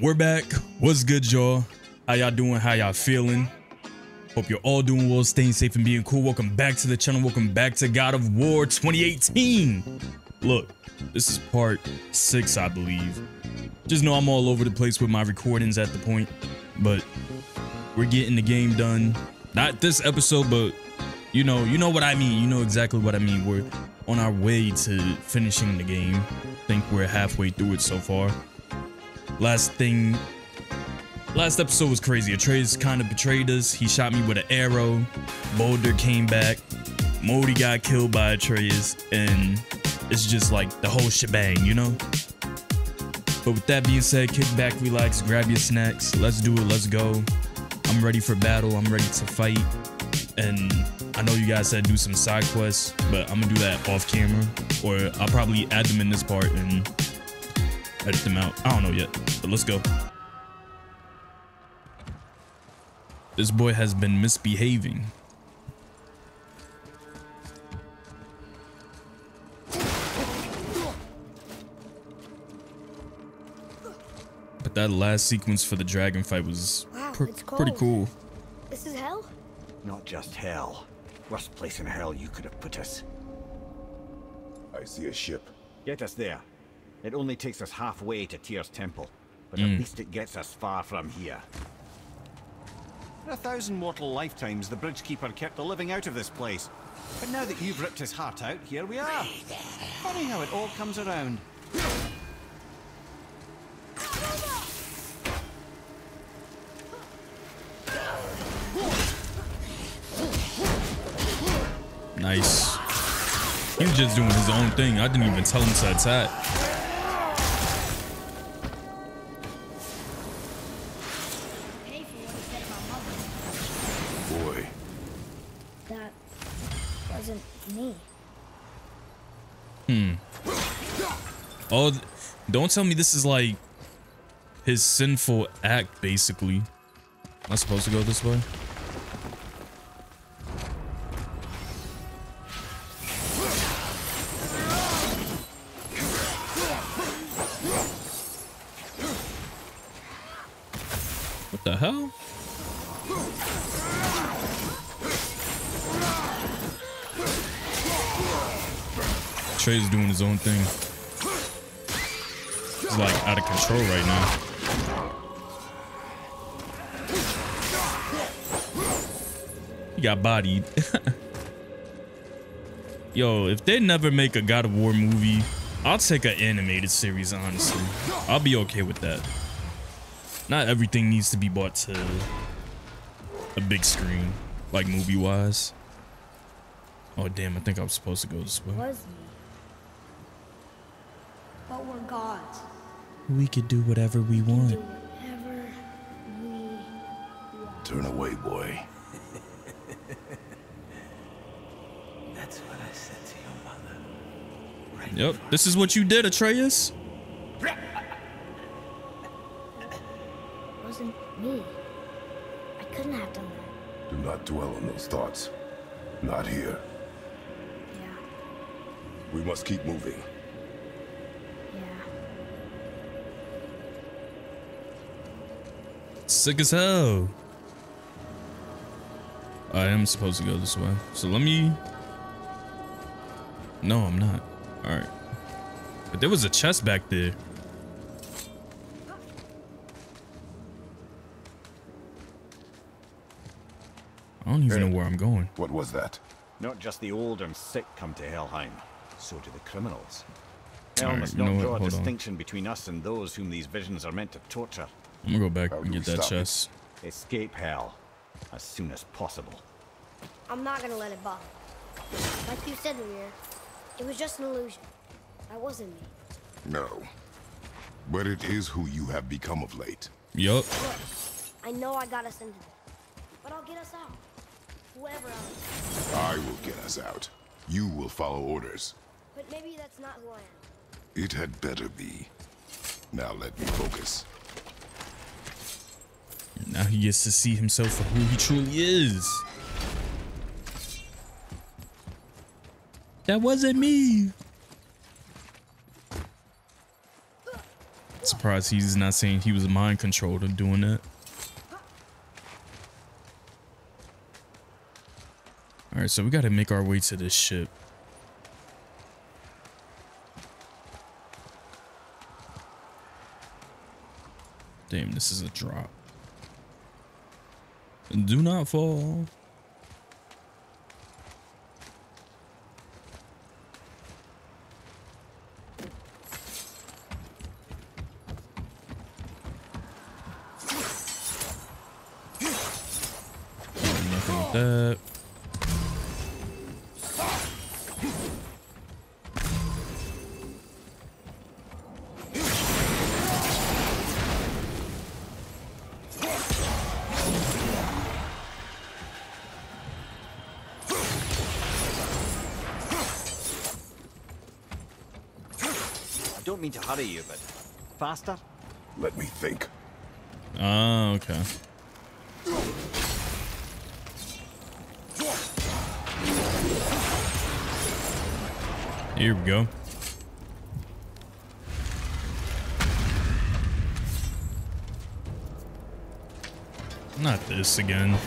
We're back. What's good, y'all? How y'all doing? How y'all feeling? Hope you're all doing well, staying safe and being cool. Welcome back to the channel. Welcome back to God of War 2018. Look, this is part 6, I believe. Just know I'm all over the place with my recordings at the point, but we're getting the game done. Not this episode, but you know what I mean. You know exactly what I mean. We're on our way to finishing the game. I think we're halfway through it so far. Last episode was crazy. Atreus kind of betrayed us. He shot me with an arrow. Baldur came back. Modi got killed by Atreus. And it's just like the whole shebang, you know? But with that being said, kick back, relax, grab your snacks. Let's do it. Let's go. I'm ready for battle. I'm ready to fight. And I know you guys said do some side quests, but I'm going to do that off camera. Or I'll probably add them in this part and edit them out. I don't know yet, but let's go. This boy has been misbehaving. But that last sequence for the dragon fight was pretty cool. This is hell? Not just hell. Worst place in hell you could have put us. I see a ship. Get us there. It only takes us halfway to Tyr's temple, but at least it gets us far from here. For 1,000 mortal lifetimes, the bridgekeeper kept the living out of this place. But now that you've ripped his heart out, here we are. Funny how it all comes around. Nice. He was just doing his own thing. I didn't even tell him to attack. Oh, don't tell me this is like his sinful act, basically. Am I supposed to go this way? What the hell? Trey's doing his own thing. He's like out of control right now. He got bodied. Yo, if they never make a God of War movie, I'll take an animated series, honestly. I'll be okay with that. Not everything needs to be brought to a big screen, like movie-wise. Oh, damn, I think I'm supposed to go this way. But we're gods. We could do whatever we want. Turn away, boy. That's what I said to your mother. Right, yep, this is what you did, Atreus. Wasn't me. I couldn't have done that. Do not dwell on those thoughts. Not here. Yeah. We must keep moving. Sick as hell. I am supposed to go this way, so let me... No, I'm not. All right, but there was a chest back there. I don't even know where I'm going. What was that? Not just the old and sick come to Hellheim, so do the criminals. Hell must not draw a distinction between us and those whom these visions are meant to torture. I'm gonna go back and get that chest. Escape hell as soon as possible. I'm not gonna let it bother. Like you said, Mimir, it was just an illusion. That wasn't me. No, but it is who you have become of late. Yup. I know I got us into it, but I'll get us out. Whoever else. I will get us out. You will follow orders. But maybe that's not who I am. It had better be. Now let me focus. Now he gets to see himself for who he truly is. That wasn't me. It's surprised he's not saying he was mind controlled in doing that. All right, so we got to make our way to this ship. Damn, this is a drop. Do not fall. Mean to hurry you, but faster. Let me think. Oh, okay. Here we go. Not this again.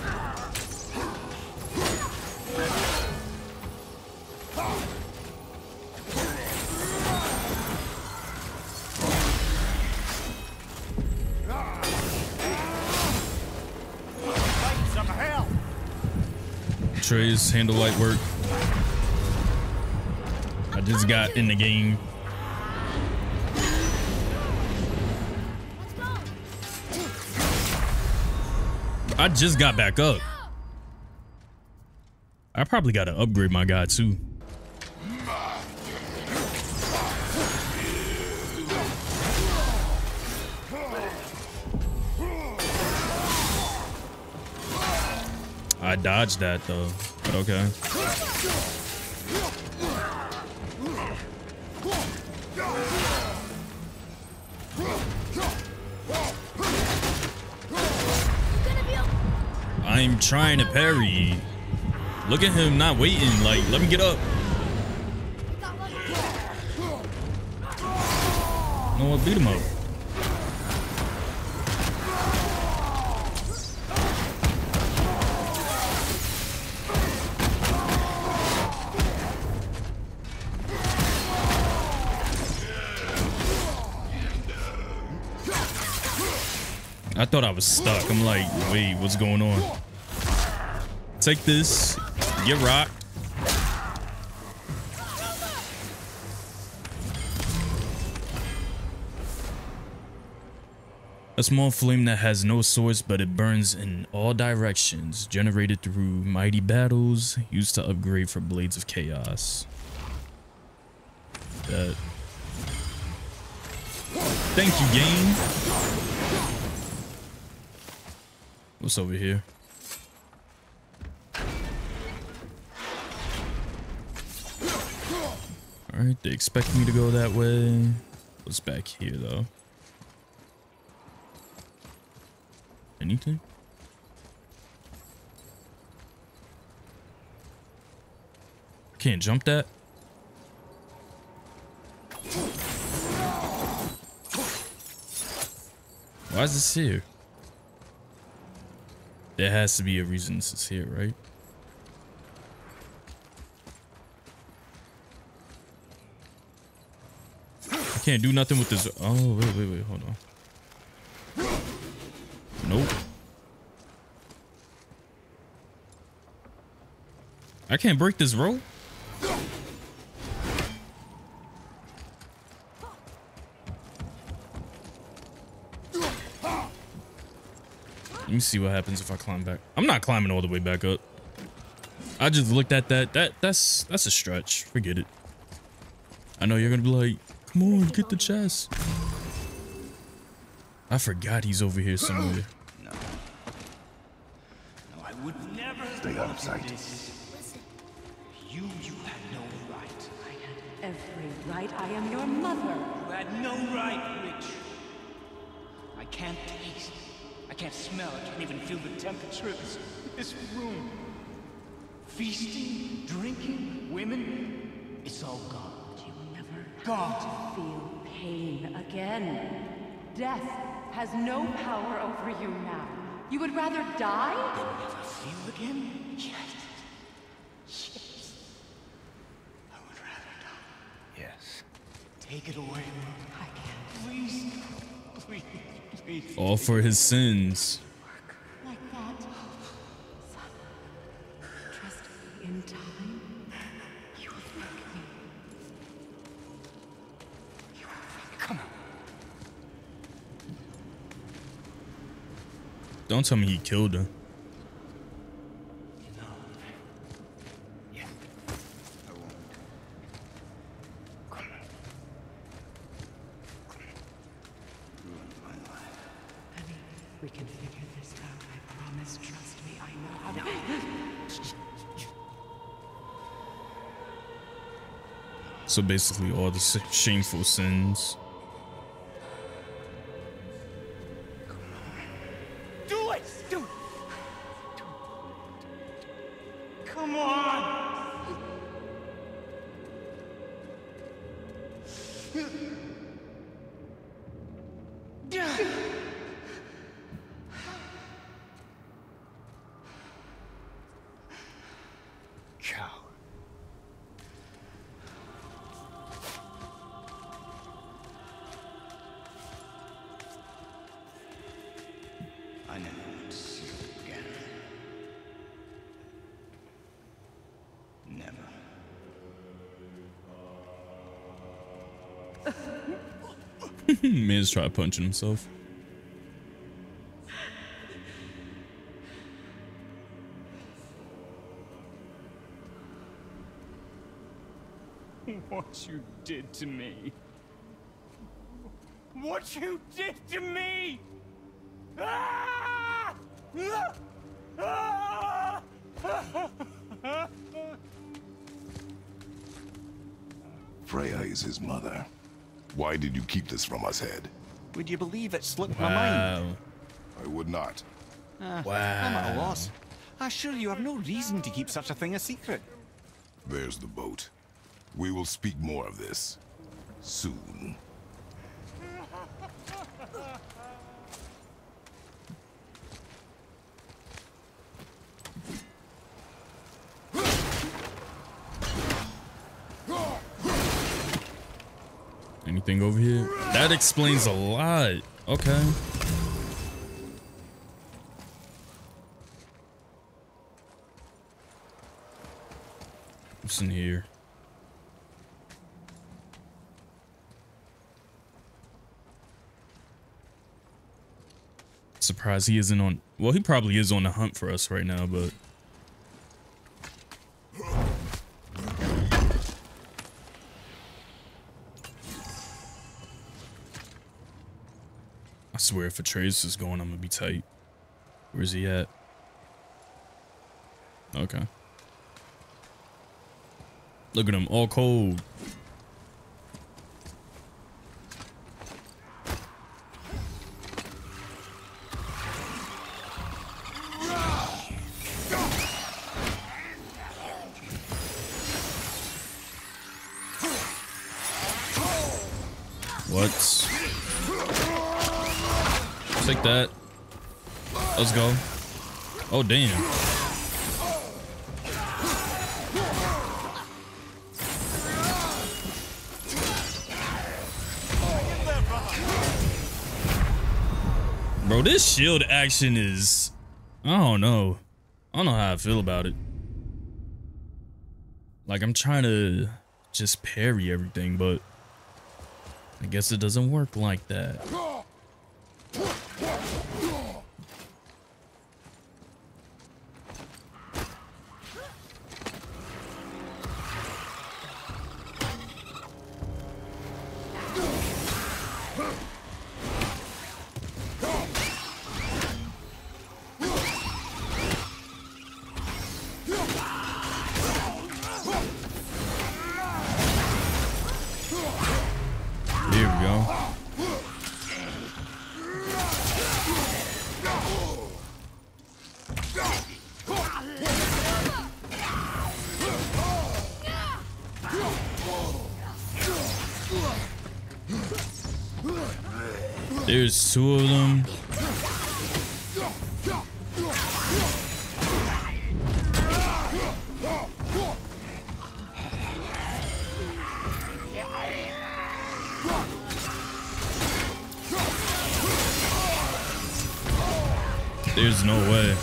Trays handle light work. I just got in the game. I just got back up. I probably got to upgrade my guy too. I dodged that though, but okay. I'm trying to parry. Look at him not waiting, like, let me get up. No one beat him up. I thought I was stuck. I'm like, wait, what's going on? Take this, get rocked. A small flame that has no source, but it burns in all directions, generated through mighty battles, used to upgrade for Blades of Chaos. Thank you, game. What's over here? Alright, they expect me to go that way. What's back here though? Anything? Can't jump that? Why is this here? There has to be a reason this is here, right? I can't do nothing with this. Oh, wait, hold on. Nope. I can't break this rope. Let me see what happens if I climb back. I'm not climbing all the way back up. I just looked at that. That's a stretch. Forget it. I know you're gonna be like, come on, get the chest. I forgot he's over here somewhere. No, I would never stay out of sight. You had no right. I had every right. I am your mother. You had no right, Rich. I can't taste. I can't smell, I can't even feel the temperature of this room. Feasting, drinking, women, it's all gone. You never have to feel pain again. Death has no power over you now. You would rather die? Then never feel again? Yes. Yes. I would rather die. Yes. Take it away. I can't. Please. Please. Please. All for his sins. Like that. Son, trust me, in time, you will thank me. You will thank me. Come on. Don't tell me he killed her. No. Yeah. I won't. Come on. Come on. Ruin my life. Honey, we can figure this out. I promise. Trust me. I know how to. So basically, all the shameful sins. Man's trying to punch himself. What you did to me. What you did to me. Ah! Ah! Freya is his mother. Why did you keep this from us, Head? Would you believe it slipped my mind? I would not. I'm at a loss. I assure you, I've no reason to keep such a thing a secret. There's the boat. We will speak more of this soon. Anything over here? That explains a lot. Okay. What's in here? Surprised he isn't on. Well, he probably is on the hunt for us right now, but. I swear if Atreus is going, I'm gonna be tight. Where's he at? Okay. Look at him, all cold. That. Let's go. Oh, damn. Bro, this shield action is... I don't know. I don't know how I feel about it. Like, I'm trying to just parry everything, but... I guess it doesn't work like that. Here we go. There's two of them. There's no way.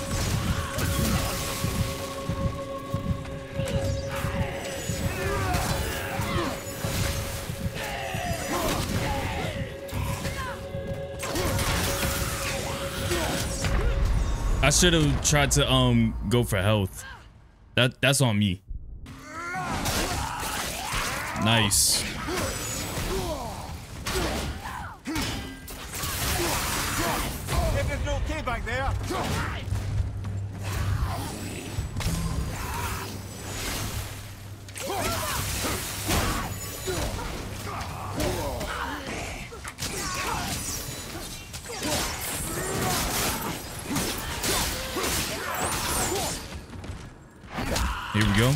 I should have tried to go for health. That's on me. Nice. Here we go.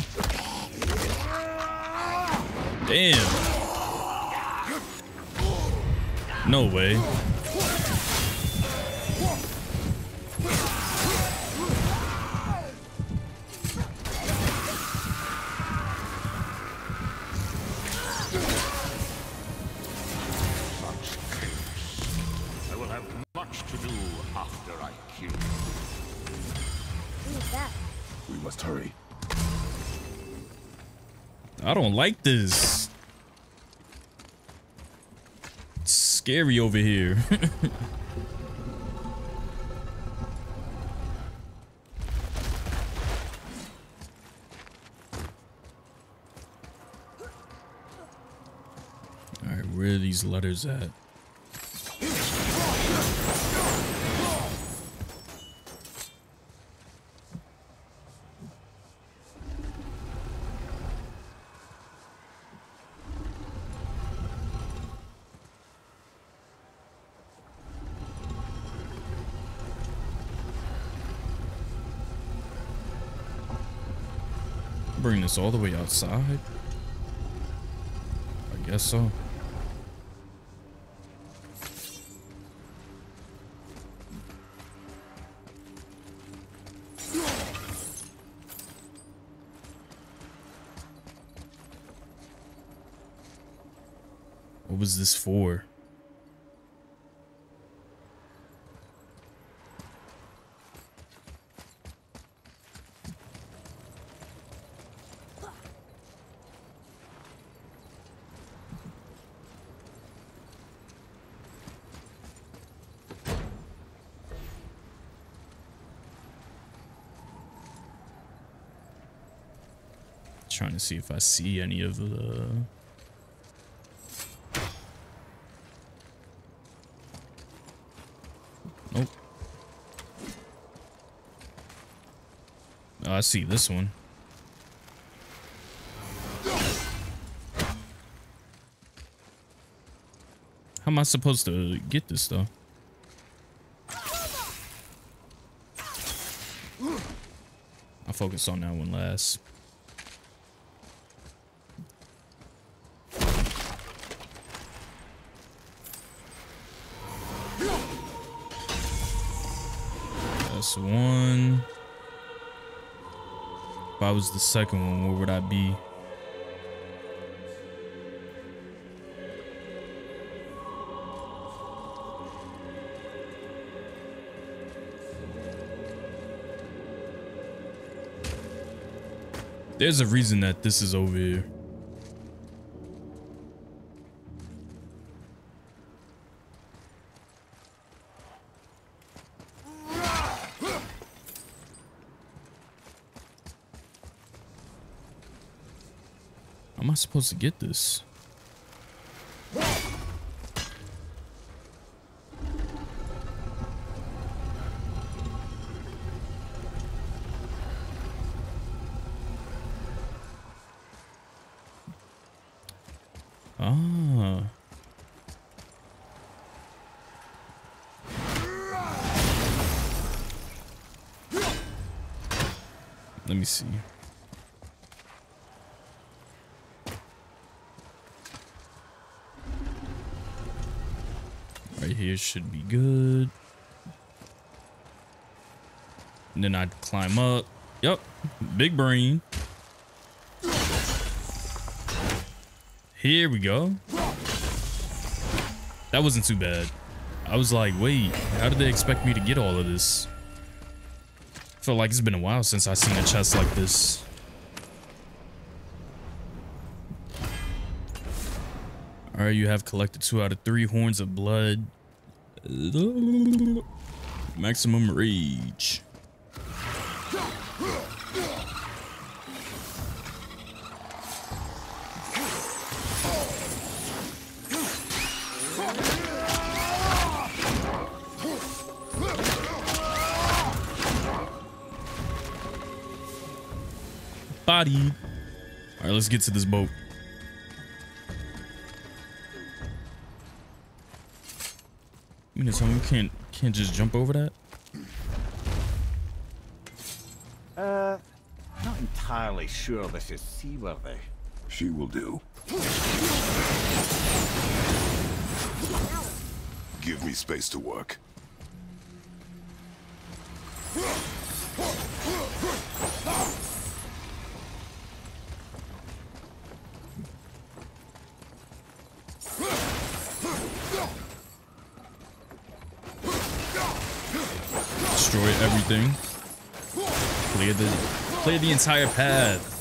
Damn. No way. I don't like this. It's scary over here. All right, where are these letters at? Bring this all the way outside? I guess so. What was this for? Trying to see if I see any of the... Nope. Oh, I see this one. How am I supposed to get this though? I'll focus on that one last. One. If I was the second one, where would I be? There's a reason that this is over here. I'm supposed to get this. Ah. Let me see. Here should be good. And then I'd climb up. Yep. Big brain. Here we go. That wasn't too bad. I was like, wait, how did they expect me to get all of this? Felt like it's been a while since I've seen a chest like this. All right, you have collected 2 out of 3 horns of blood. Maximum rage. Body. All right, let's get to this boat. I mean, we can't just jump over that. Not entirely sure this is seaworthy. She will do. Give me space to work. Destroy everything. Clear the entire path.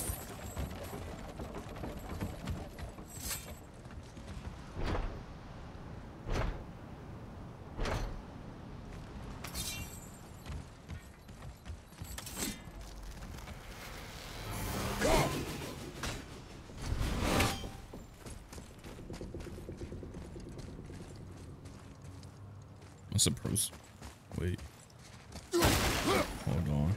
I suppose. Wait. Hold on.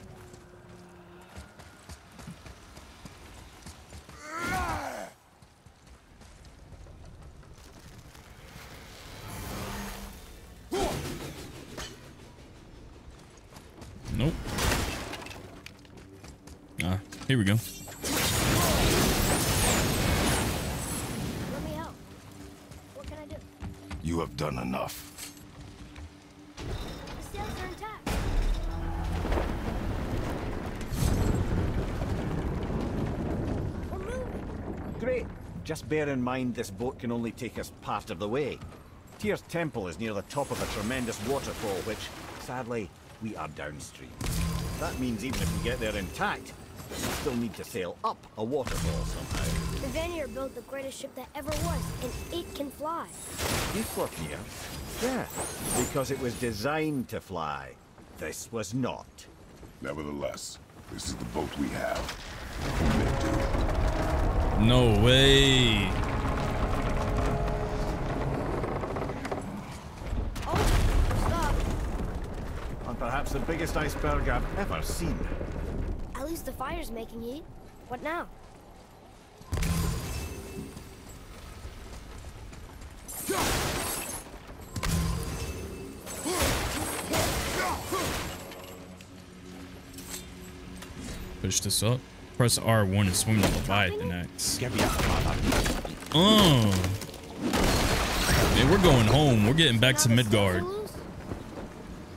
Nope. Ah, here we go. Let me help. What can I do? You have done enough. Just bear in mind this boat can only take us part of the way. Tyr's temple is near the top of a tremendous waterfall, which, sadly, we are downstream. That means even if we get there intact, we still need to sail up a waterfall somehow. The Vanir built the greatest ship that ever was, and it can fly. Equapnir? Yeah, because it was designed to fly. This was not. Nevertheless, this is the boat we have. We may do. No way. On perhaps the biggest iceberg I've ever seen. At least the fire's making heat. What now? Push this up. Press R1 and swing the Leviathan Axe. Man, we're going home. We're getting back to Midgard.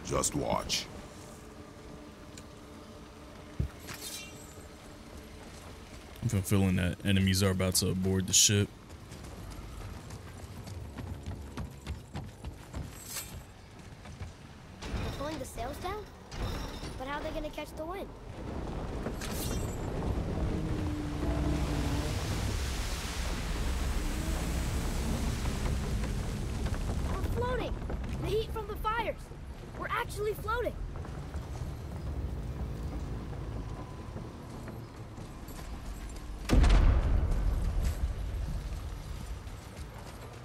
Just watch. I'm feeling that enemies are about to aboard the ship. They're pulling the sails down? But how are they going to catch the wind? Floating.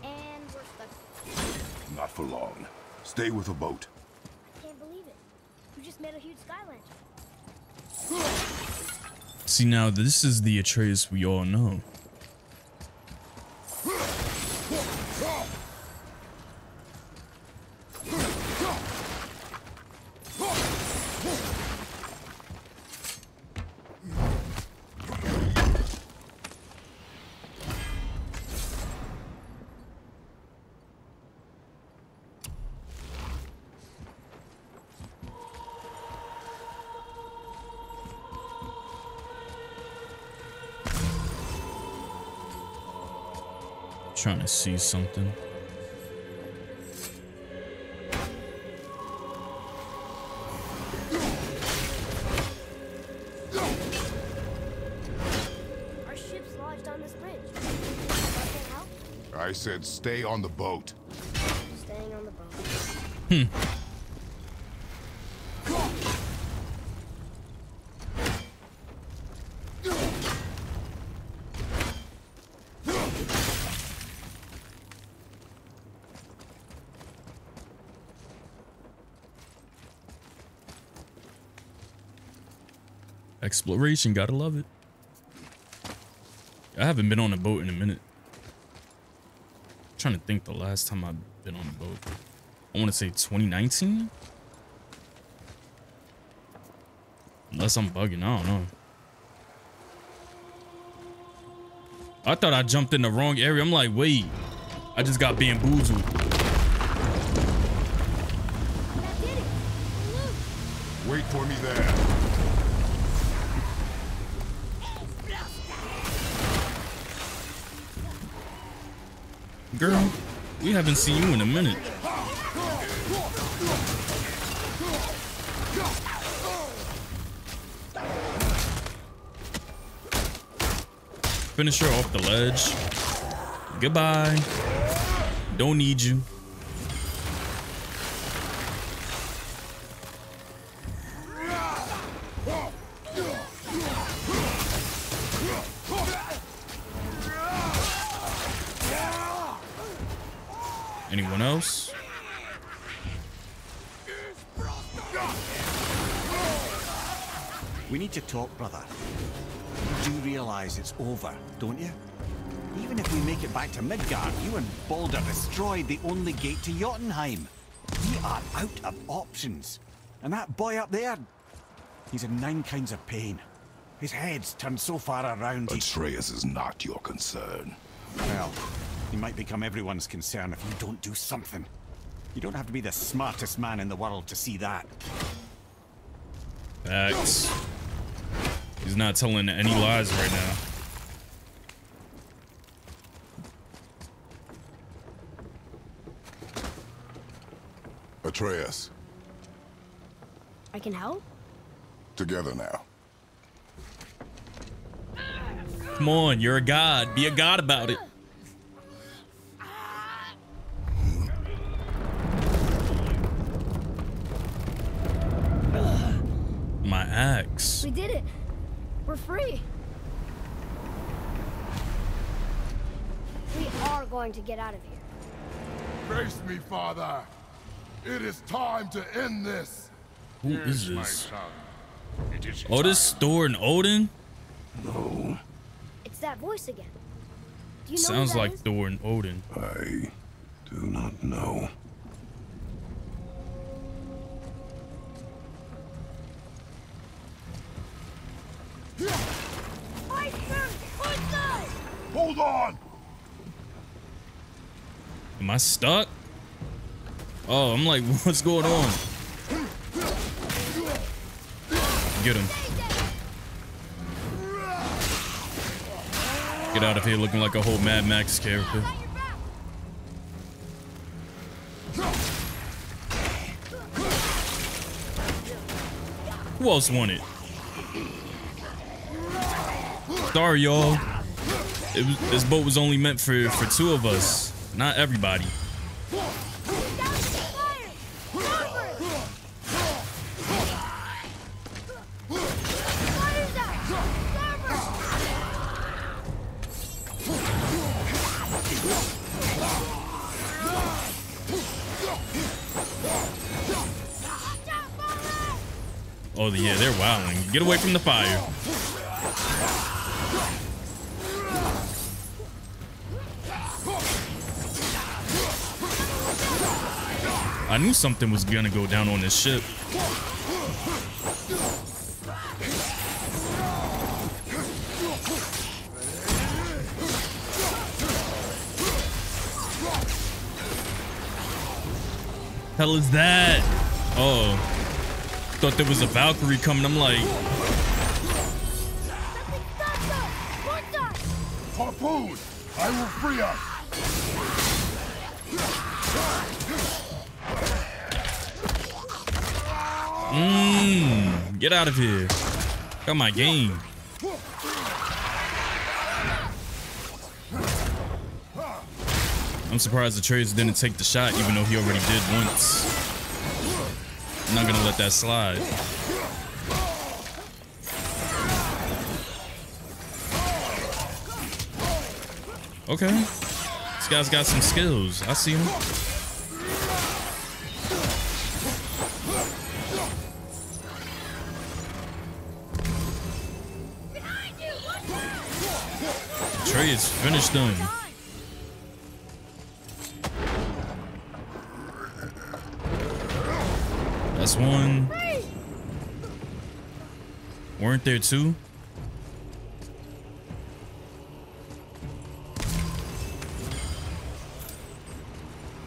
And we're stuck. Not for long. Stay with the boat. I can't believe it. We just made a huge skyline. See, now this is the Atreus we all know. trying to see something. Our ship's lodged on this bridge. I said stay on the boat. Staying on the boat. Hmm. Exploration, gotta love it. I haven't been on a boat in a minute. I'm trying to think the last time I've been on a boat. I want to say 2019? Unless I'm bugging, I don't know. I thought I jumped in the wrong area. I'm like, wait, I just got bamboozled. Wait for me there. Girl, we haven't seen you in a minute. Finish her off the ledge. Goodbye. Don't need you. Anyone else? We need to talk, brother. You do realize it's over, don't you? Even if we make it back to Midgard, you and Baldur destroyed the only gate to Jotunheim. We are out of options. And that boy up there, he's in 9 kinds of pain. His head's turned so far around. Atreus is not your concern. Well, you might become everyone's concern if you don't do something. You don't have to be the smartest man in the world to see that. Facts. He's not telling any lies right now. Atreus. I can help? Together now. Come on, you're a god. Be a god about it. Axe. We did it. We're free. We are going to get out of here. Face me, father. It is time to end this. Who is this? Oh, this Thor and Odin? No. It's that voice again. Do you know Sounds like Thor and Odin. I do not know. Hold on. Am I stuck? Oh, I'm like, what's going on? Get him. Get out of here looking like a whole Mad Max character. Who else won it? Sorry, y'all. This boat was only meant for 2 of us, not everybody. Oh, yeah, they're wilding. Get away from the fire. I knew something was gonna go down on this ship. Hell is that? Oh, thought there was a Valkyrie coming. I'm like, harpoon! I will free us. Get out of here. Got my game. I'm surprised Atreus didn't take the shot, even though he already did once. I'm not gonna let that slide. Okay. This guy's got some skills. I see him. Atreus finished him. That's one. Weren't there two?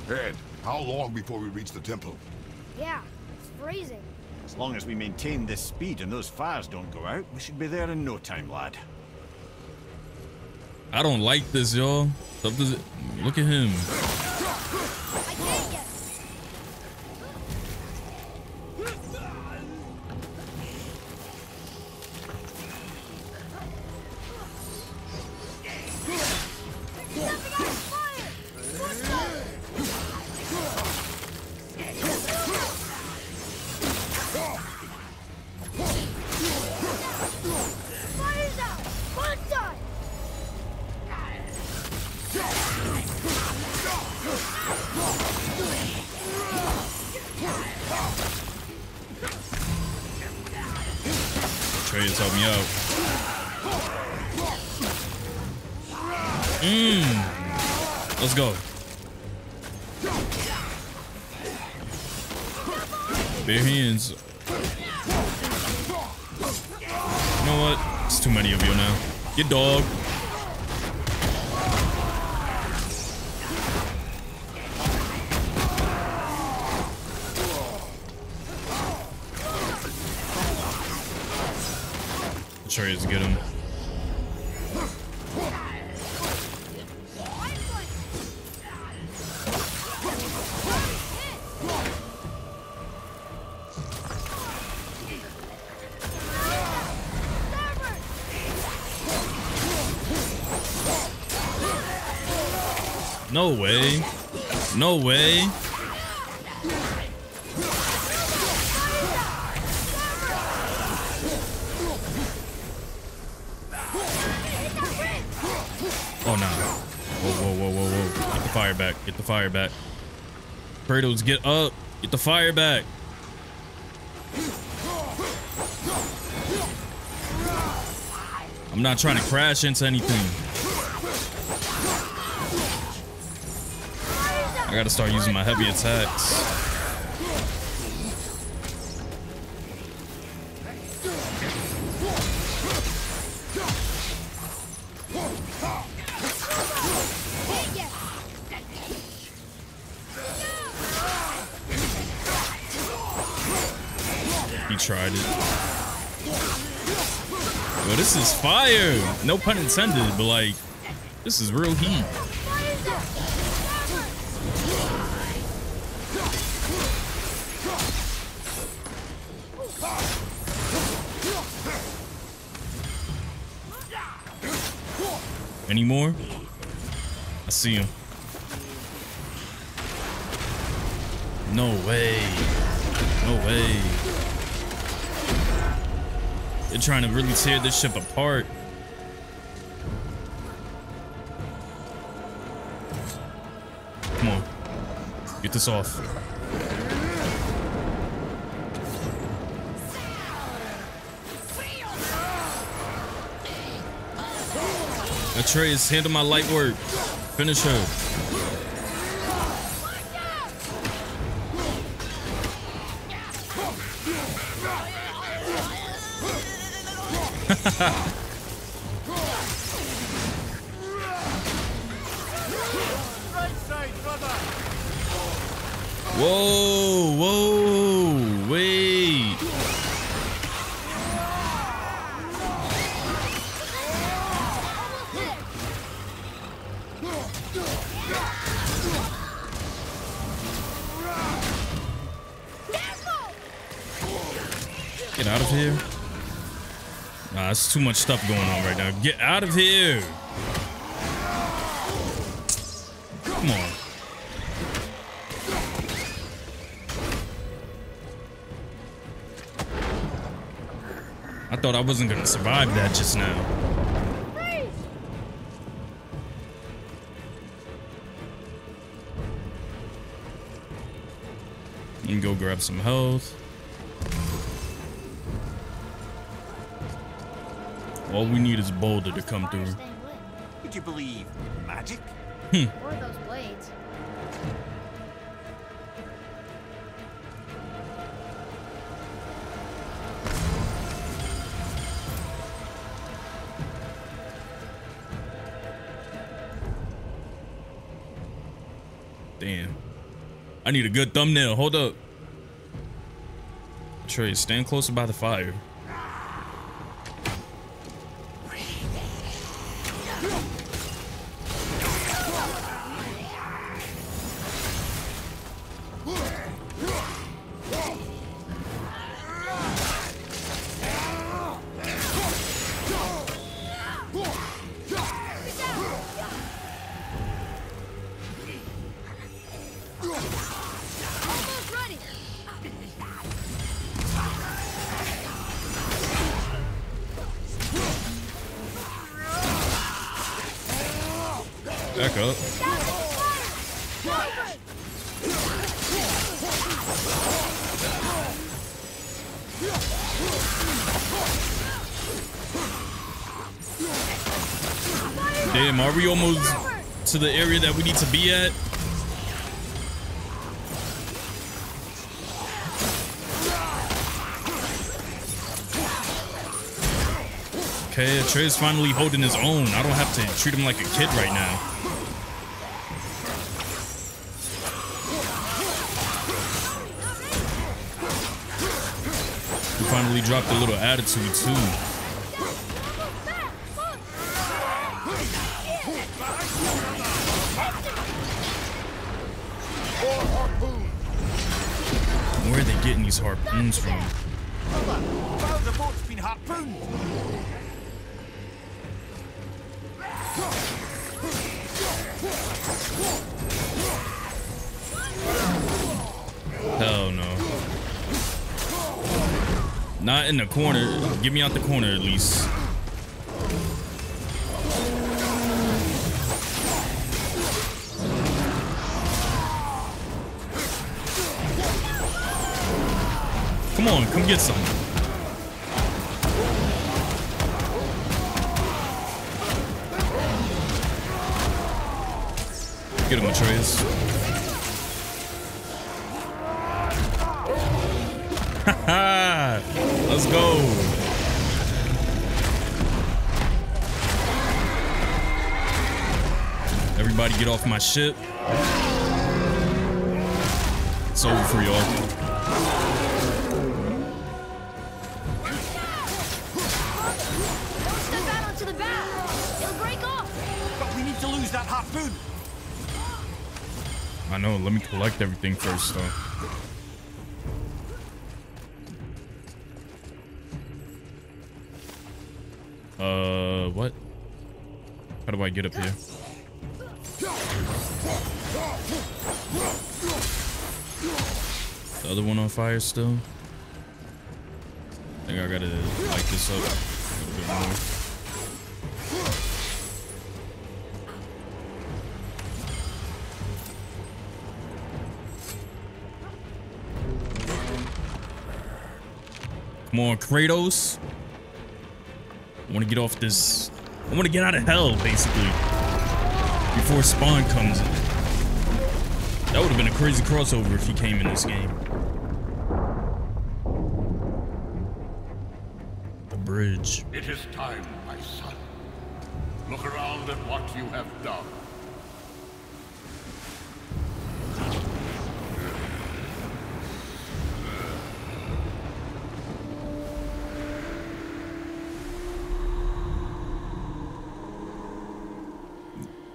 Ed, how long before we reach the temple? Yeah, it's freezing. As long as we maintain this speed and those fires don't go out, we should be there in no time, lad. I don't like this, y'all. Look at him. Let's go. Bare hands. You know what? It's too many of you now. Get dog. Atreus, get him. No way. No way. Oh, no. Whoa. Get the fire back. Get the fire back. Kratos, get up. Get the fire back. I'm not trying to crash into anything. I gotta start using my heavy attacks. He tried it. Yo, this is fire! No pun intended, but like, this is real heat. Any more? I see him. No way. No way. They're trying to really tear this ship apart. Come on. Get this off. Atreus, handle my light work. Finish her. Whoa, wait. Get out of here. Nah, that's too much stuff going on right now. Get out of here. Come on. I thought I wasn't gonna survive that just now. You can go grab some health. All we need is Boulder to come through. Would you believe magic? Or those blades. Damn. I need a good thumbnail. Hold up. Atreus, stand closer by the fire. Back up. Damn, are we almost to the area that we need to be at? Okay, Atreus finally holding his own. I don't have to treat him like a kid right now. Finally dropped a little attitude too. Where are they getting these harpoons from? The boat's been harpooned. Hell no. Not in the corner. Get me out the corner at least. Come on, come get some. Get him, Atreus. Haha! Let's go. Everybody get off my ship. It's over for y'all. But we need to lose that harpoon. I know, let me collect everything first though. What? How do I get up here? The other one on fire still? I think I gotta light this up a little bit more. Come on, Kratos. I want to get off this. I want to get out of hell, basically. Before Spawn comes in. That would have been a crazy crossover if he came in this game. The bridge. It is time, my son. Look around at what you have done.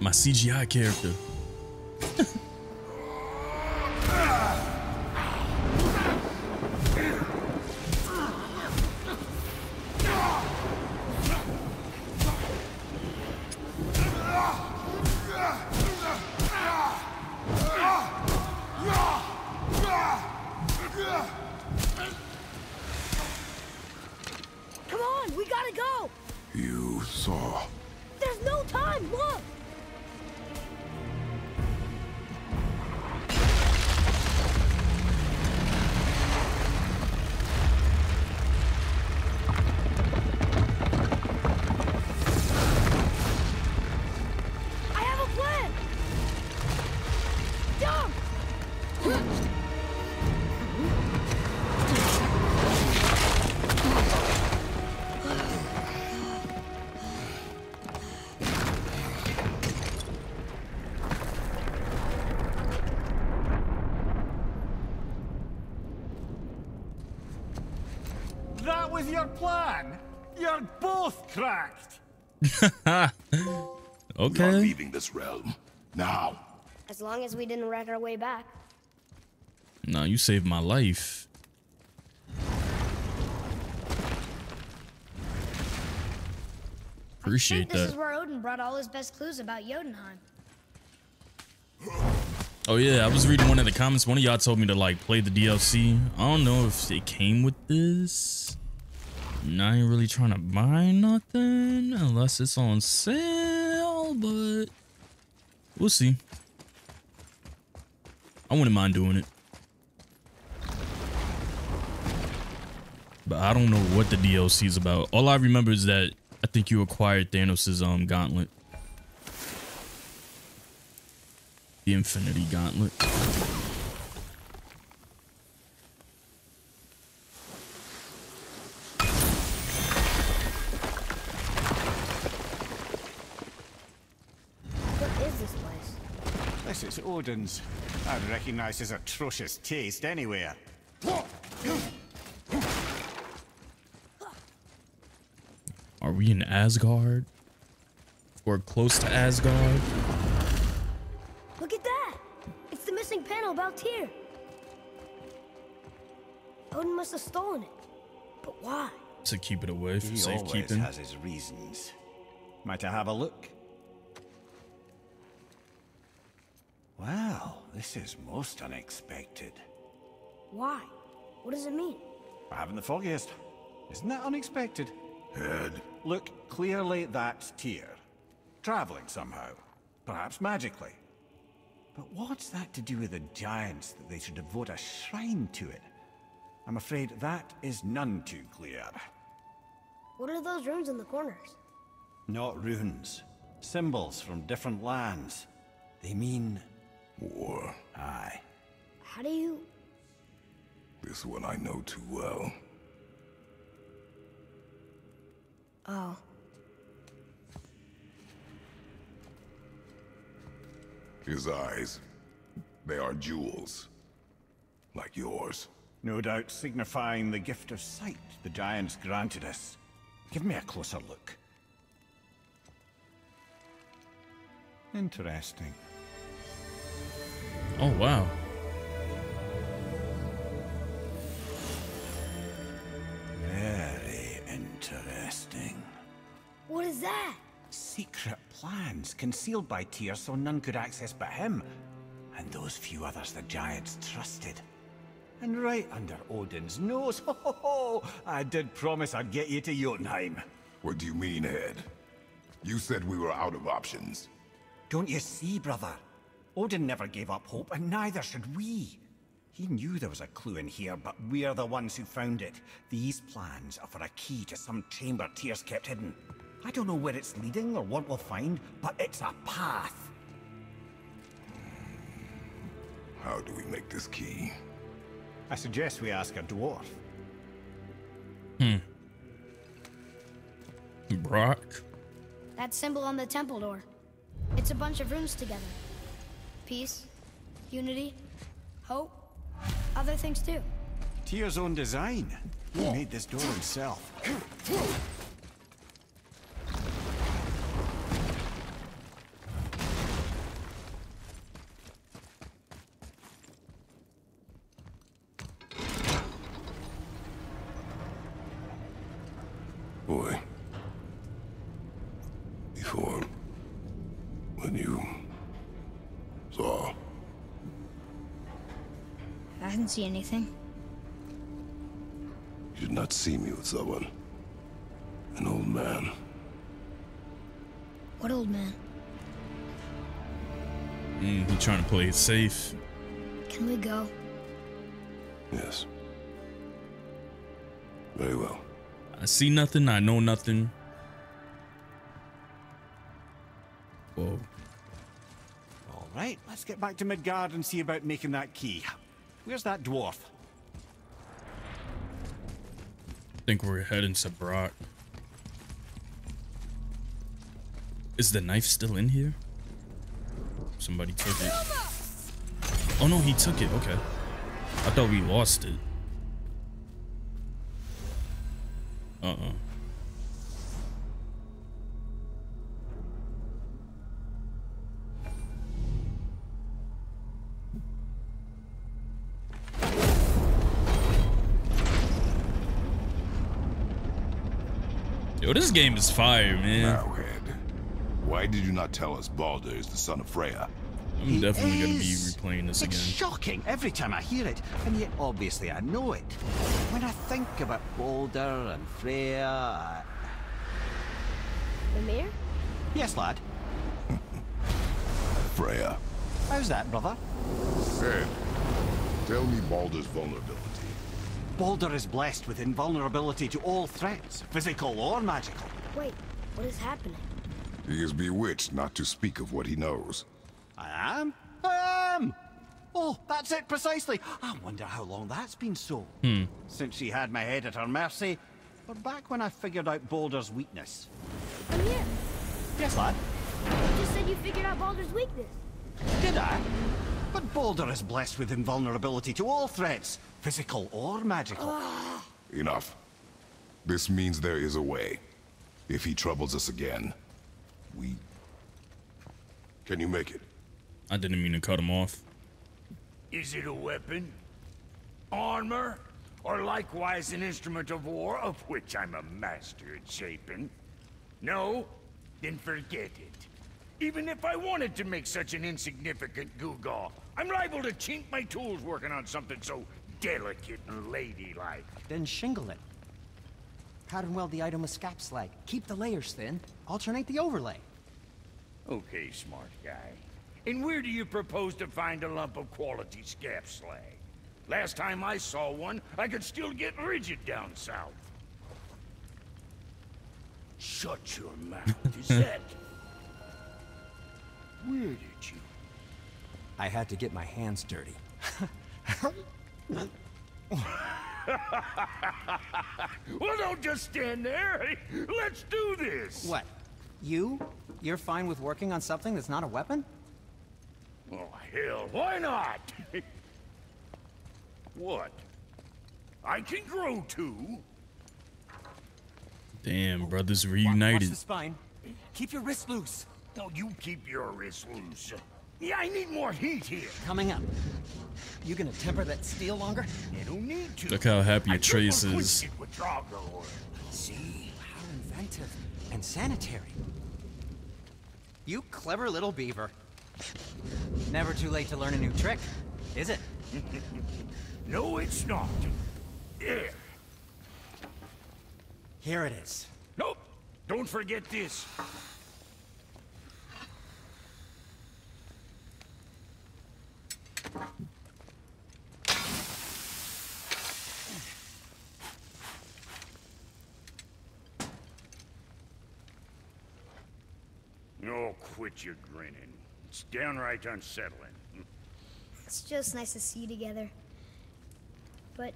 My CGI character. saw. There's no time, look! Plan. You're both cracked. Okay. We're leaving this realm now. As long as we didn't wreck our way back. Nah, you saved my life. Appreciate that. This is where Odin brought all his best clues about Jotunheim. Oh yeah, I was reading one of the comments. One of y'all told me to like play the DLC. I don't know if it came with this. Now I ain't really trying to buy nothing unless it's on sale, but we'll see. I wouldn't mind doing it. But I don't know what the DLC is about. All I remember is that I think you acquired Thanos' gauntlet. The Infinity Gauntlet. It's Odin's. I'd recognize his atrocious taste anywhere. Are we in Asgard? Or close to Asgard? Look at that! It's the missing panel about Tyr. Odin must have stolen it. But why? To keep it away from safekeeping. He always has his reasons. Might I have a look? Wow, this is most unexpected. Why? What does it mean? I haven't the foggiest. Isn't that unexpected? Head. Look, clearly that's Tyr. Traveling somehow. Perhaps magically. But what's that to do with the giants that they should devote a shrine to it? I'm afraid that is none too clear. What are those runes in the corners? Not runes. Symbols from different lands. They mean... war. Aye. How do you... This one I know too well. Oh. His eyes, they are jewels. Like yours. No doubt signifying the gift of sight the giants granted us. Give me a closer look. Interesting. Oh, wow. Very interesting. What is that? Secret plans concealed by Tyr so none could access but him. And those few others the giants trusted. And right under Odin's nose. Ho ho ho! I did promise I'd get you to Jotunheim. What do you mean, Head? You said we were out of options. Don't you see, brother? Odin never gave up hope, and neither should we. He knew there was a clue in here, but we're the ones who found it. These plans are for a key to some chamber Tyr's kept hidden. I don't know where it's leading or what we'll find, but it's a path. How do we make this key? I suggest we ask a dwarf. Brock? That symbol on the temple door. It's a bunch of runes together. Peace, unity, hope, other things too. Tyr's own design. He made this door himself. Boy, before when you... saw. I didn't see anything. You did not see me with someone. An old man. What old man? He's trying to play it safe. Can we go? Yes. Very well. I see nothing, I know nothing. Whoa. All right, let's get back to Midgard and see about making that key. Where's that dwarf? I think we're heading to Brock. Is the knife still in here? Somebody took it. Oh no, he took it. Okay. I thought we lost it. Uh-uh. Yo, this game is fire, man. Bowhead. Why did you not tell us Baldur is the son of Freya? I'm definitely going to be replaying this again. It's shocking every time I hear it, and yet obviously I know it. When I think about Baldur and Freya, Mimir? Yes, lad. Freya. How's that, brother? Good. Tell me Baldur's vulnerability. Baldur is blessed with invulnerability to all threats, physical or magical. Wait, what is happening? He is bewitched not to speak of what he knows. I am? I am! Oh, that's it precisely. I wonder how long that's been so. Since she had my head at her mercy, or back when I figured out Baldur's weakness. I'm here. Yes, lad? You just said you figured out Baldur's weakness. Did I? But Baldur is blessed with invulnerability to all threats, physical or magical. Enough. This means there is a way. If he troubles us again, we... Can you make it? I didn't mean to cut him off. Is it a weapon, armor, or likewise an instrument of war, of which I'm a master at shaping? No? Then forget it. Even if I wanted to make such an insignificant gewgaw, I'm liable to chink my tools working on something so delicate and ladylike. Then shingle it. Pattern weld the item with scap slag. Keep the layers thin. Alternate the overlay. Okay, smart guy. And where do you propose to find a lump of quality scap slag? Last time I saw one, I could still get rigid down south. Shut your mouth, is that? Where did you? I had to get my hands dirty. Well, don't just stand there. Let's do this. What? You? You're fine with working on something that's not a weapon? Oh, hell, why not? What? I can grow too. Damn, brothers reunited. Watch the spine. Keep your wrist loose. No, you keep your wrist loose. Yeah, I need more heat here. Coming up. You gonna temper that steel longer? You don't need to. Look how happy Atreus is. See? How inventive and sanitary. You clever little beaver. Never too late to learn a new trick, is it? No, it's not. There. Here it is. Nope. Don't forget this. No, quit your grinning. It's downright unsettling. It's just nice to see you together. But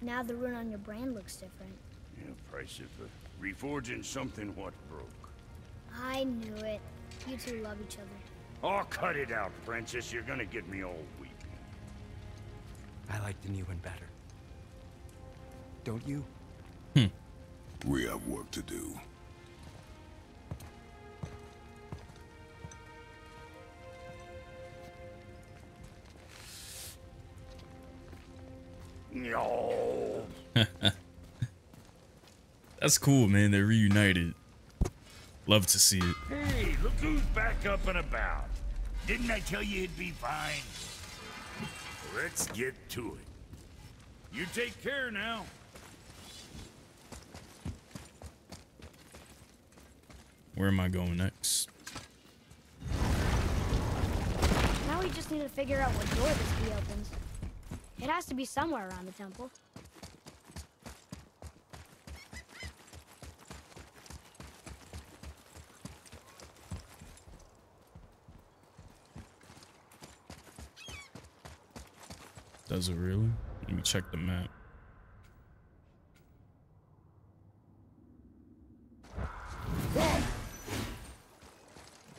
now the rune on your brand looks different. Yeah, price of reforging something what broke. I knew it. You two love each other. Oh, cut it out, Princess. You're gonna get me all weak. I like the new one better. Don't you? We have work to do. No. That's cool, man. They're reunited. Love to see it. Hey, look who's back up and about. Didn't I tell you it'd be fine? Let's get to it. You take care now. Where am I going next? Now we just need to figure out what door this key opens. It has to be somewhere around the temple. Does it really? Let me check the map.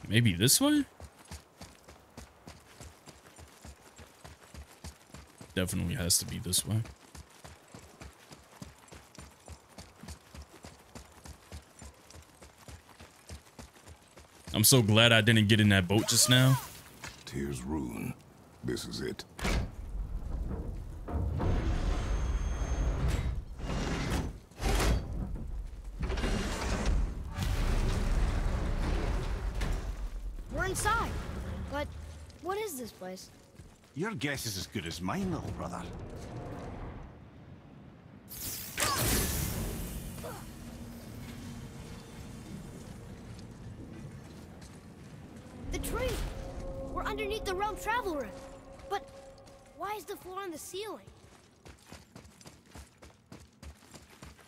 Maybe this way? Definitely has to be this way. I'm so glad I didn't get in that boat just now. Tyr's rune. This is it. Place. Your guess is as good as mine, little brother. The tree! We're underneath the realm travel room. But why is the floor on the ceiling?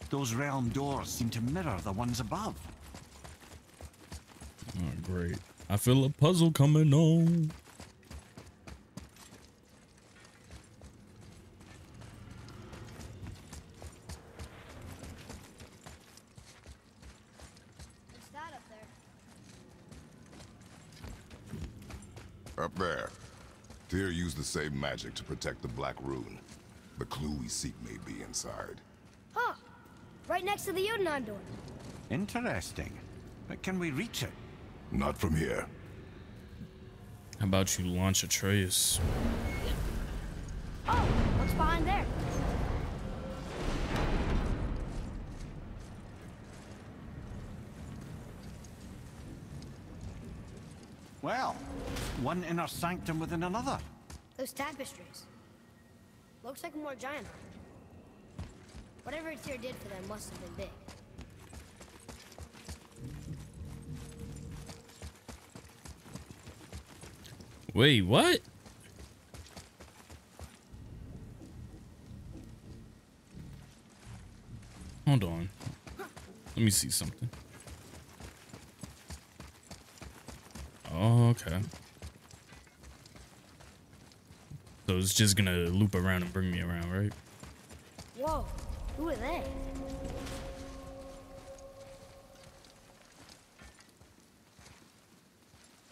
Those realm doors seem to mirror the ones above. Oh, great. I feel a puzzle coming on. The same magic to protect the black rune. The clue we seek may be inside. Huh. Right next to the Jotunheim door. Interesting. But can we reach it? Not from here. How about you launch Atreus? Oh, what's behind there? Well, one inner sanctum within another. Those tapestries. Looks like more giant art. Whatever Tyr did for them must have been big. Wait, what? Hold on. Let me see something. Oh, okay. So it's just gonna loop around and bring me around, right? Whoa, who are they?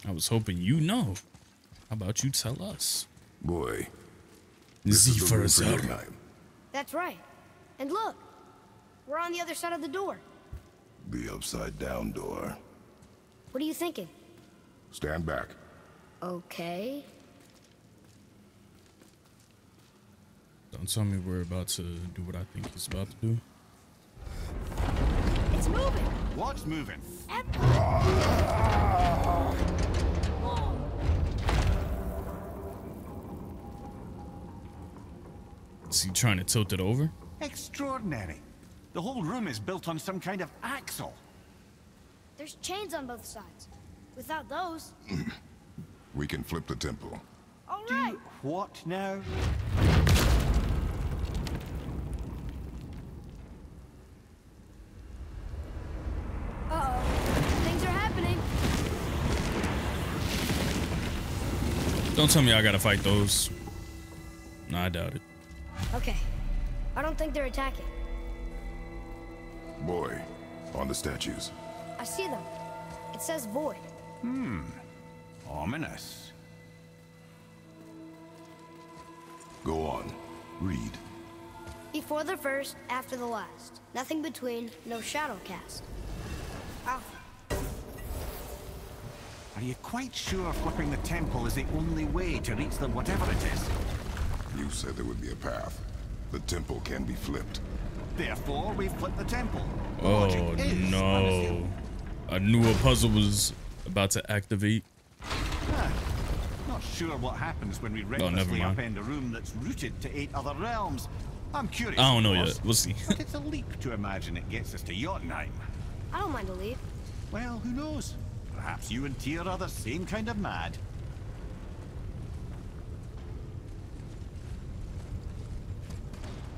I was hoping you know. How about you tell us? Boy, this is the room for Hellheim. That's right. And look, we're on the other side of the door. The upside down door. What are you thinking? Stand back. Okay. Don't tell me we're about to do what I think it's about to do. It's moving. What's moving? Is he trying to tilt it over? Extraordinary. The whole room is built on some kind of axle. There's chains on both sides. Without those, we can flip the temple. All right. What now? Don't tell me I gotta fight those. No, I doubt it. Okay. I don't think they're attacking. Boy, on the statues. I see them. It says void. Hmm. Ominous. Go on. Read. Before the first, after the last. Nothing between, no shadow cast. Alpha. Are you quite sure flipping the temple is the only way to reach them, whatever it is? You said there would be a path. The temple can be flipped. Therefore, we flip the temple. Oh, no. I knew a puzzle was about to activate. Not sure what happens when we recklessly upend a room that's rooted to 8 other realms. I'm curious. I don't know yet. We'll see. But it's a leap to imagine it gets us to Jotunheim. I don't mind a leap. Well, who knows? Perhaps you and Tyr are the same kind of mad.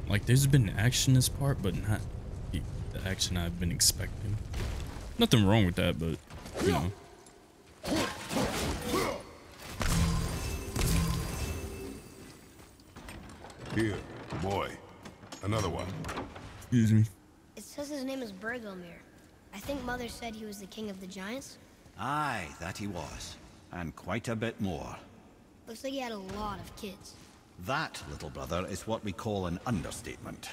Like, there's been action this part, but not the action I've been expecting. Nothing wrong with that, but, you know. Here, boy. Another one. Excuse me. It says his name is Bergelmir. I think Mother said he was the king of the giants. Aye, that he was. And quite a bit more. Looks like he had a lot of kids. That, little brother, is what we call an understatement.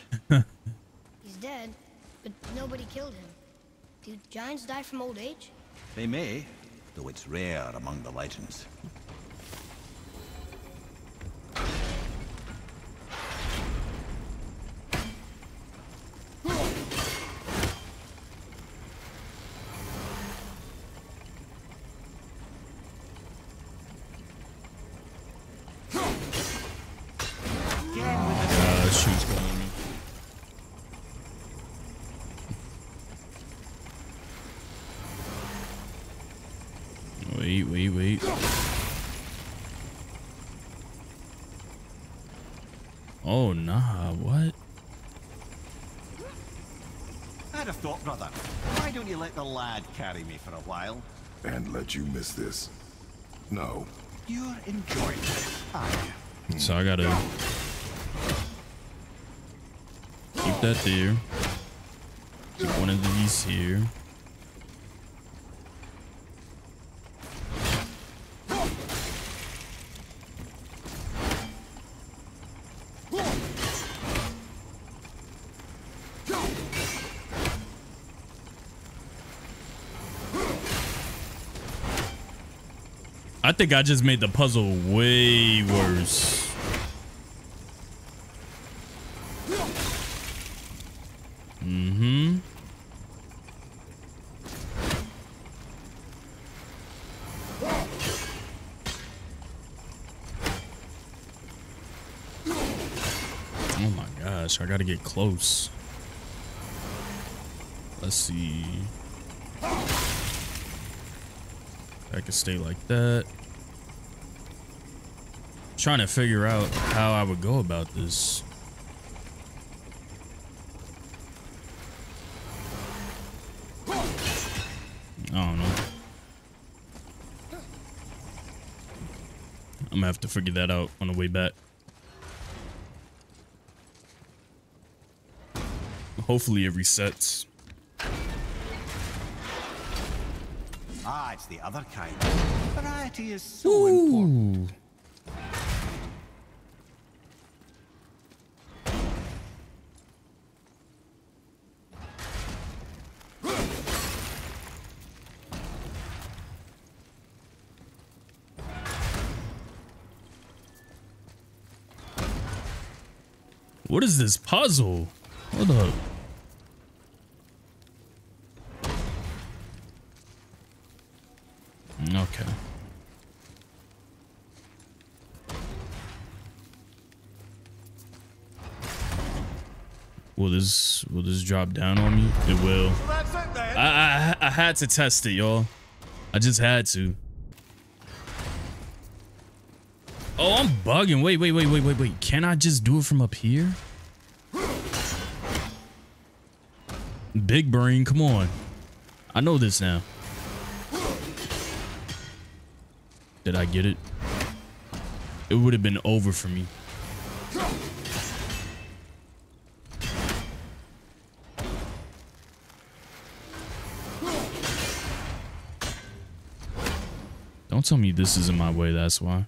He's dead, but nobody killed him. Do giants die from old age? They may, though it's rare among the legends. Wait. Oh, nah, what? I'd have thought, brother. Why don't you let the lad carry me for a while? And let you miss this? No. You're enjoying it, aren't you? So I gotta keep that there. Keep one of these here. I think I just made the puzzle way worse. Mm-hmm. Oh my gosh, I gotta get close. Let's see. I could stay like that. Trying to figure out how I would go about this. I don't know. I'm gonna have to figure that out on the way back. Hopefully it resets. Ah, it's the other kind. Variety is so important. What is this puzzle? Hold up. Okay. Will this drop down on me? It will. That's it, then. I had to test it, y'all. I just had to. Oh, I'm bugging. Wait. Can I just do it from up here? Big brain, come on. I know this now. Did I get it? It would have been over for me. Don't tell me this is in my way, that's why.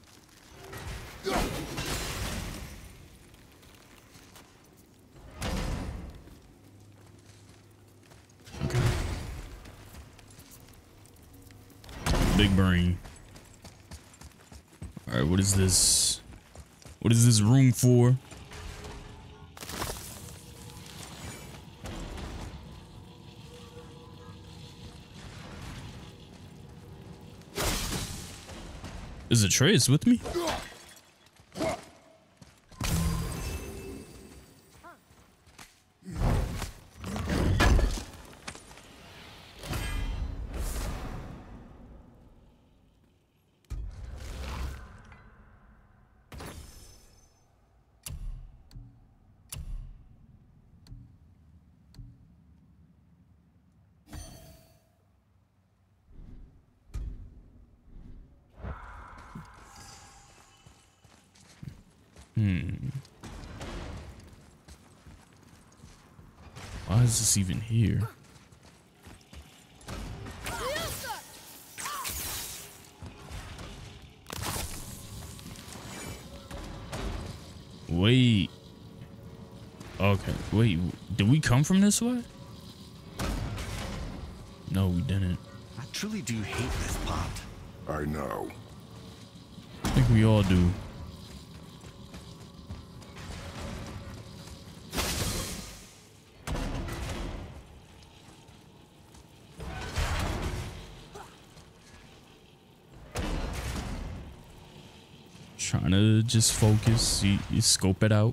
Big brain. All right, what is this? What is this room for? Is Atreus with me? Why is this even here? Wait. Okay, wait. Did we come from this way? No, we didn't. I truly do hate this pot. I know. I think we all do. Trying to just focus, see, you scope it out.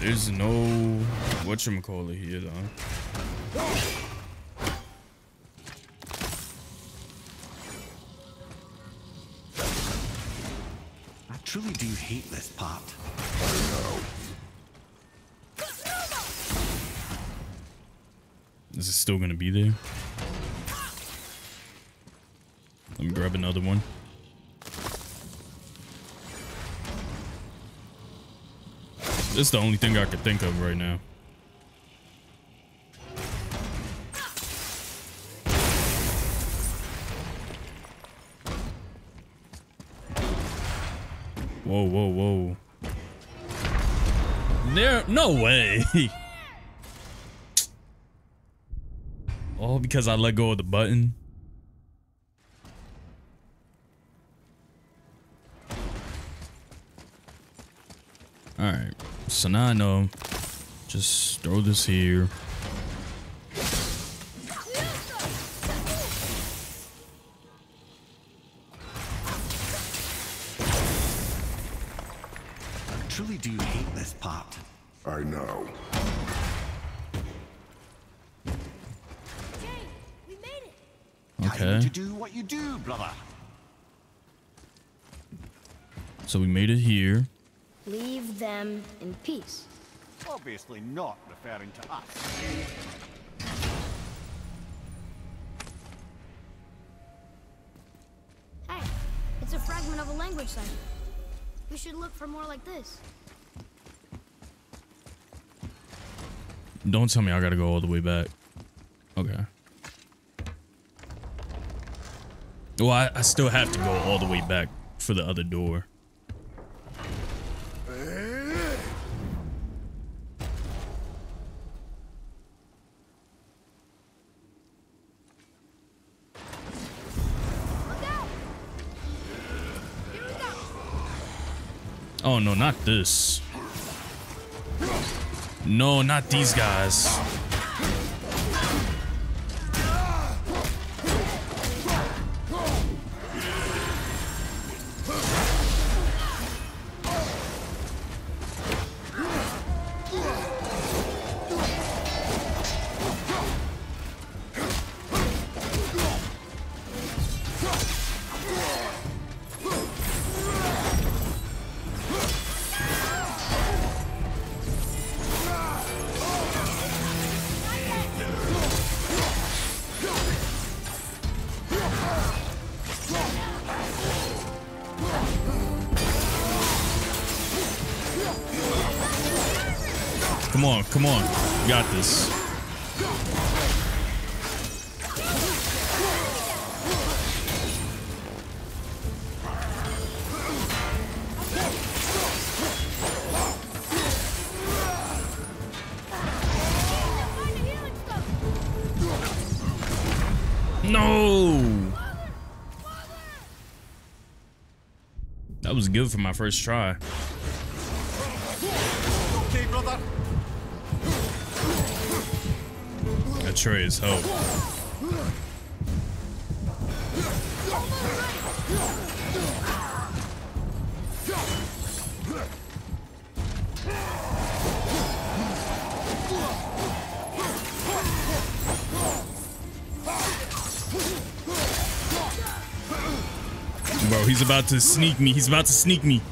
There's no whatchamacallit here, though. I truly do hate this pot. I know. Is it still gonna be there? Let me grab another one. This is the only thing I could think of right now. Whoa, whoa, whoa. There, no way. All because I let go of the button. All right. So now I know, just throw this here. I truly do hate this pot. I know. Jay, we made it. Okay. Time to do what you do, brother. So we made it here. Leave them in peace. Obviously not referring to us. Hey, it's a fragment of a language cipher. We should look for more like this. Don't tell me I gotta go all the way back. Okay. Well, I still have to go all the way back for the other door. Oh no, not this. No, not these guys. Come on, come on. You got this. No! That was good for my first try. Atreus, help. Bro, he's about to sneak me. He's about to sneak me.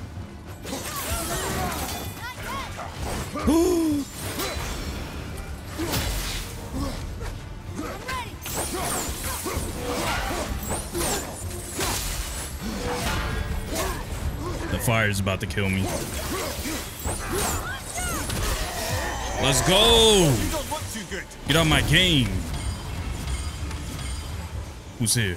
fire's about to kill me. Let's go! Get out my game. Who's here?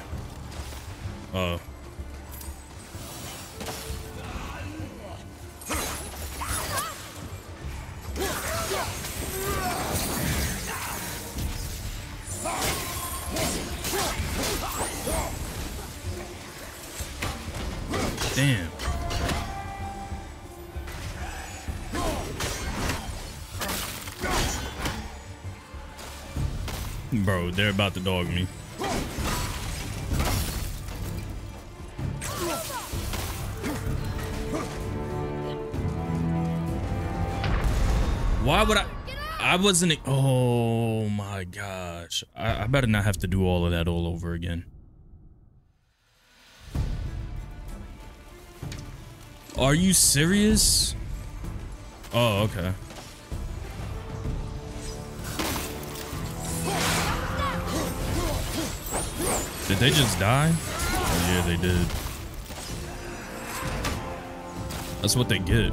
Damn. Bro, they're about to dog me. Why would I wasn't, oh my gosh. I better not have to do all of that all over again. Are you serious? Oh, okay. Did they just die? Oh, yeah, they did. That's what they get.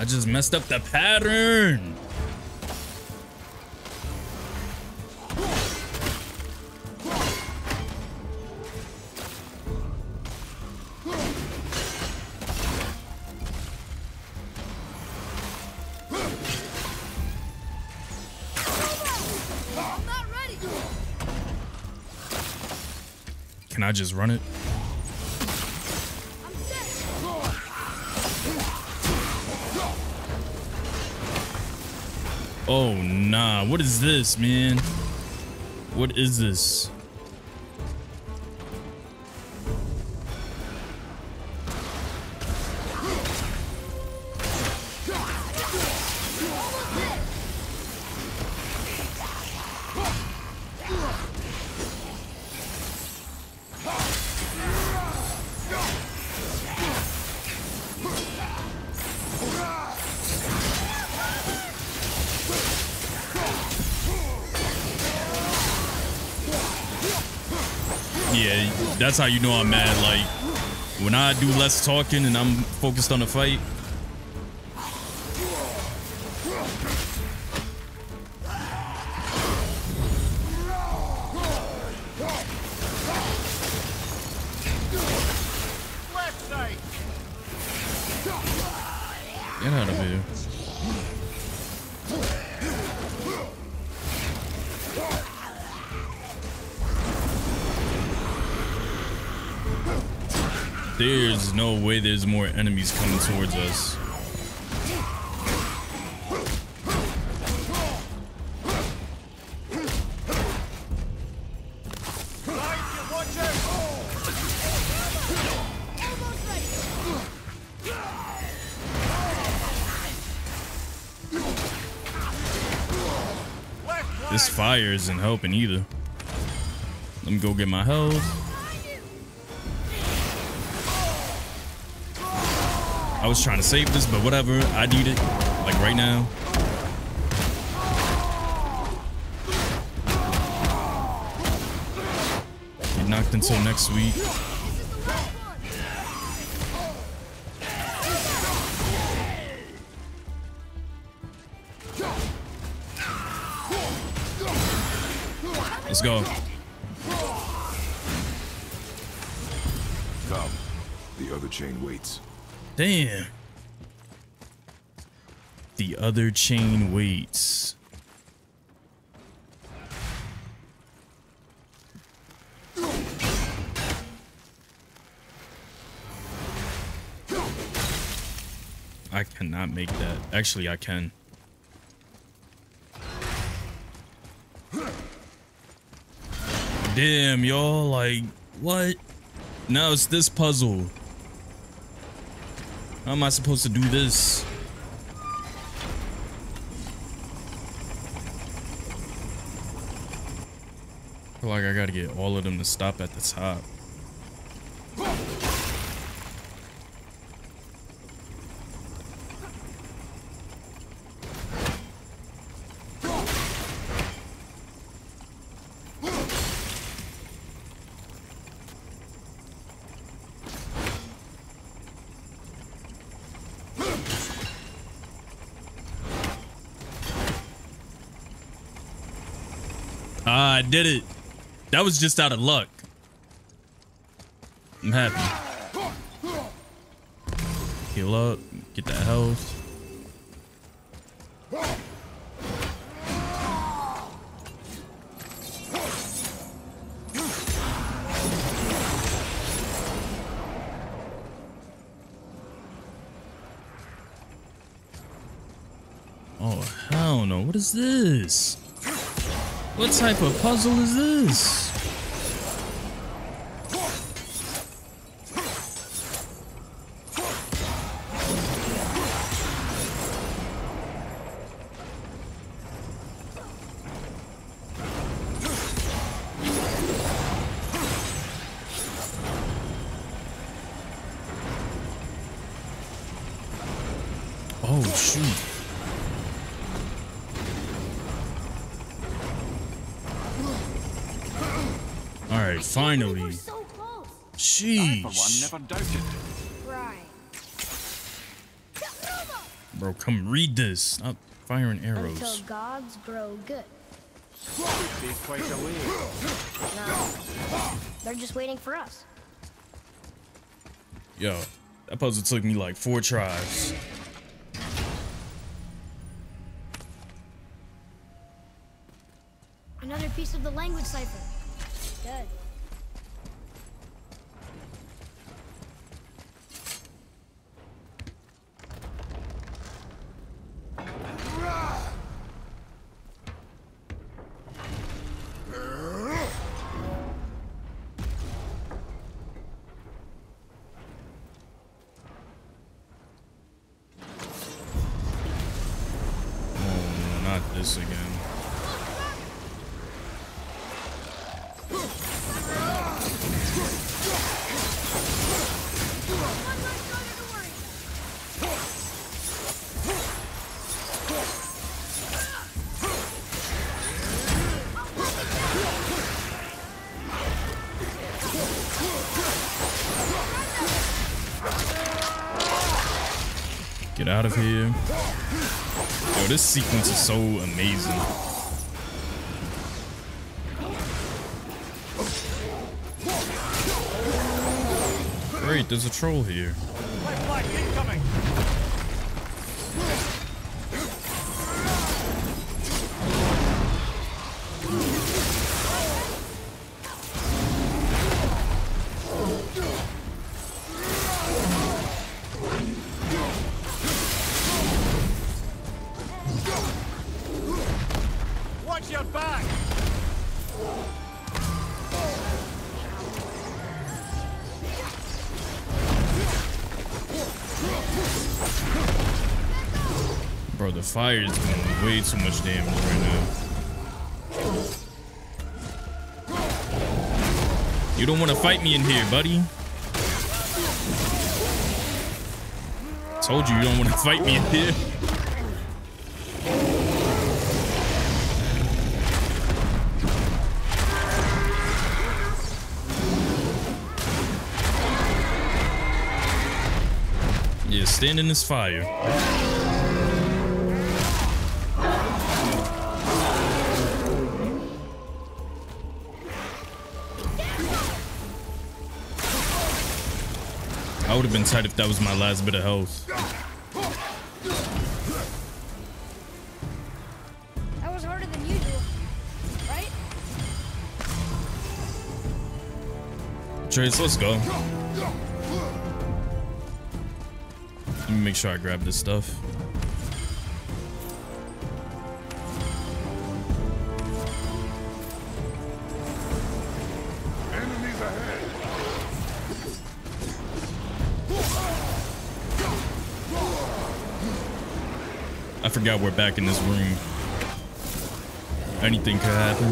I just messed up the pattern. Can I just run it? Oh, nah. What is this, man? What is this? That's how you know I'm mad. Like, when I do less talking and I'm focused on the fight. Get out of here. There's no way there's more enemies coming towards us. This fire isn't helping either. Let me go get my health. I was trying to save this, but whatever. I need it, like right now. Get knocked until next week. Let's go. Come, the other chain waits. Damn. The other chain waits. I cannot make that. Actually, I can. Damn, y'all. Like, what? Now it's this puzzle. How am I supposed to do this? I feel like I gotta get all of them to stop at the top. I did it. That was just out of luck. I'm happy. Heal up. Get that health. Oh, hell no. What is this? What type of puzzle is this? Oh, shoot. Finally. We so close. Sheesh. I, for one, never doubted. Right. Bro, come read this. Stop firing arrows. Until gods grow good. Be quite aware. No. They're just waiting for us. Yo, that puzzle took me like 4 tries. Another piece of the language cipher. Good. Out of here. Yo, this sequence is so amazing. Great, there's a troll here. Bro, the fire is doing way too much damage right now. You don't want to fight me in here, buddy. Told you don't want to fight me in here. Yeah, stand in this fire. I would have been tight if that was my last bit of health. That was harder than usual, right? Atreus, let's go. Let me make sure I grab this stuff. I forgot we're back in this room. Anything could happen.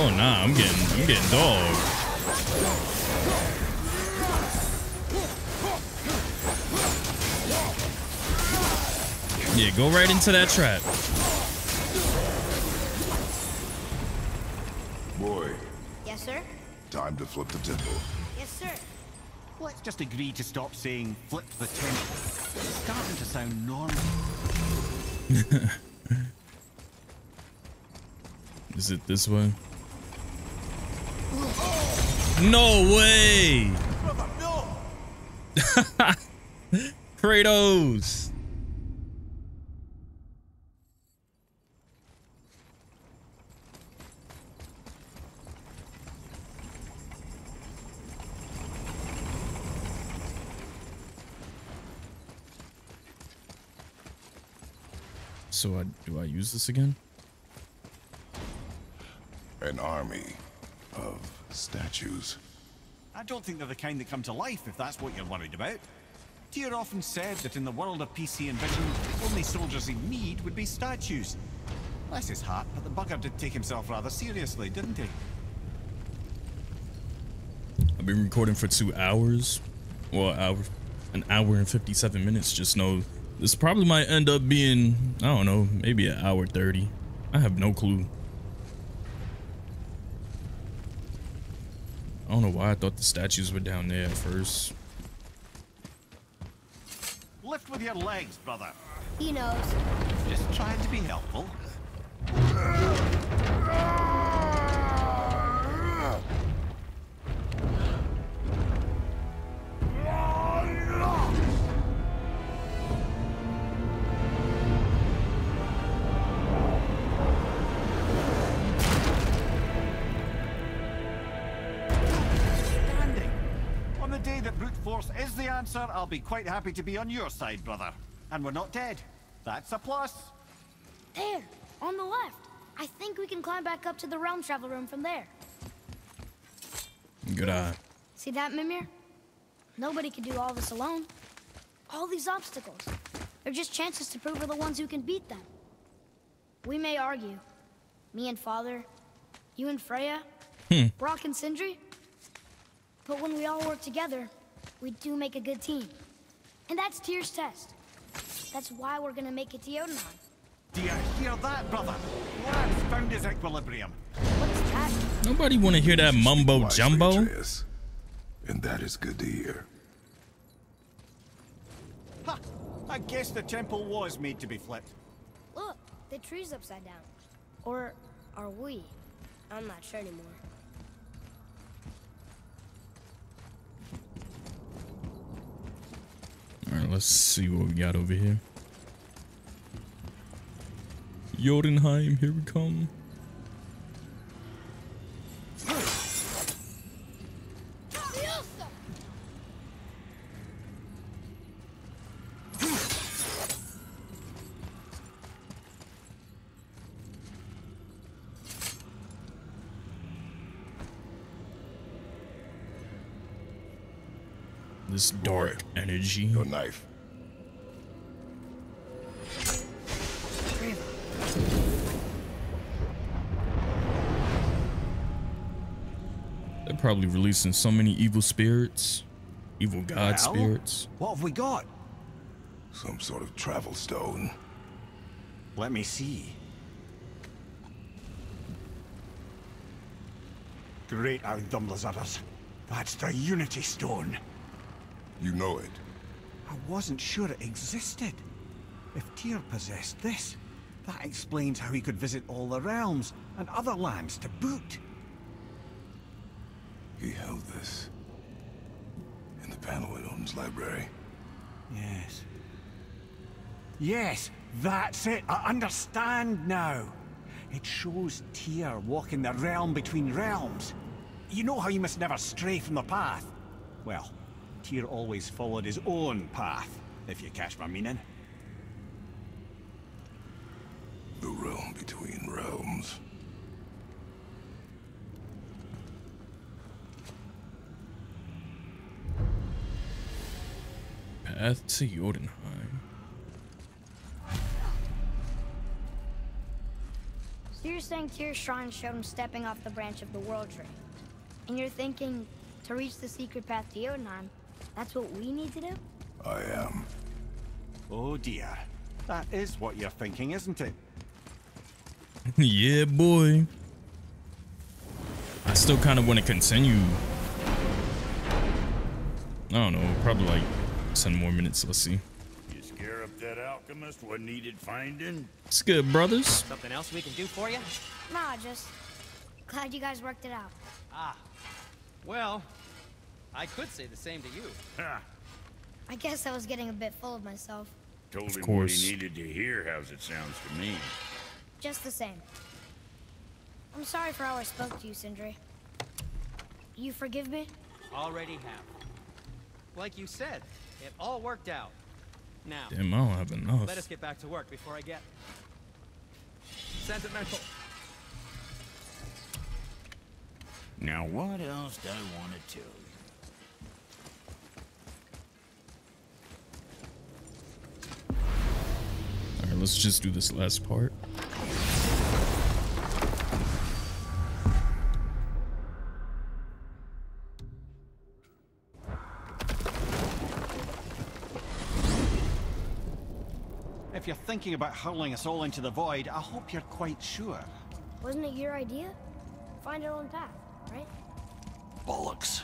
Oh nah, I'm getting dogged. Yeah, go right into that trap. Boy. Yes, sir? Time to flip the temple. Yes, sir. Let's just agree to stop saying flip the temple. It's starting to sound normal. Is it this way? No way! Kratos! So do I use this again? An army of statues. I don't think they're the kind that come to life, if that's what you're worried about. Tyr often said that in the world of peace he envisioned, the only soldiers in need would be statues. Bless his heart, but the bugger did take himself rather seriously, didn't he? I've been recording for 2 hours. Well, an hour and 57 minutes. Just know this probably might end up being, I don't know, maybe an hour 30. I have no clue. I don't know why I thought the statues were down there at first. Lift with your legs, brother. He knows. Just trying to be helpful. Is the answer, I'll be quite happy to be on your side, brother. And we're not dead. That's a plus. There, on the left. I think we can climb back up to the realm travel room from there. Good eye. See that, Mimir? Nobody can do all this alone. All these obstacles. They're just chances to prove we're the ones who can beat them. We may argue. Me and Father. You and Freya. Brock and Sindri. But when we all work together, we do make a good team. And that's Tyr's test. That's why we're gonna make it to Jotunheim. Do you hear that, brother? Lad's found his equilibrium. What is that? Nobody wanna hear that mumbo jumbo. And that is good to hear. Ha! I guess the temple was made to be flipped. Look, the tree's upside down. Or are we? I'm not sure anymore. Alright, let's see what we got over here. Jotunheim, here we come. This dark energy. Your knife. They're probably releasing so many evil spirits, evil god spirits. What have we got? Some sort of travel stone. Let me see. Great Ildumblazars. That's the Unity Stone. You know it. I wasn't sure it existed. If Tyr possessed this, that explains how he could visit all the realms and other lands to boot. He held this in the panel at Odin's library. Yes. Yes, that's it. I understand now. It shows Tyr walking the realm between realms. You know how you must never stray from the path? Well, Tyr always followed his own path, if you catch my meaning. The realm between realms. Path to Jotunheim. You're saying Tyr's shrine showed him stepping off the branch of the world tree. And you're thinking, to reach the secret path to Jotunheim, that's what we need to do? I am. Oh dear. That is what you're thinking, isn't it? Yeah, boy. I still kind of want to continue. I don't know, probably like 10 more minutes. Let's see. You scare up that alchemist what needed finding? It's good, brothers. Something else we can do for you? Nah, just glad you guys worked it out. Ah, well, I could say the same to you. Huh. I guess I was getting a bit full of myself. Told him what he needed to hear. How's it sounds to me? Just the same. I'm sorry for how I spoke to you, Sindri. You forgive me? Already have. Like you said, it all worked out. Now, damn, I don't have enough. Let us get back to work before I get sentimental. Now, what else do I want to tell you? Let's just do this last part. If you're thinking about hurling us all into the void, I hope you're quite sure. Wasn't it your idea? Find our own path, right? Bollocks.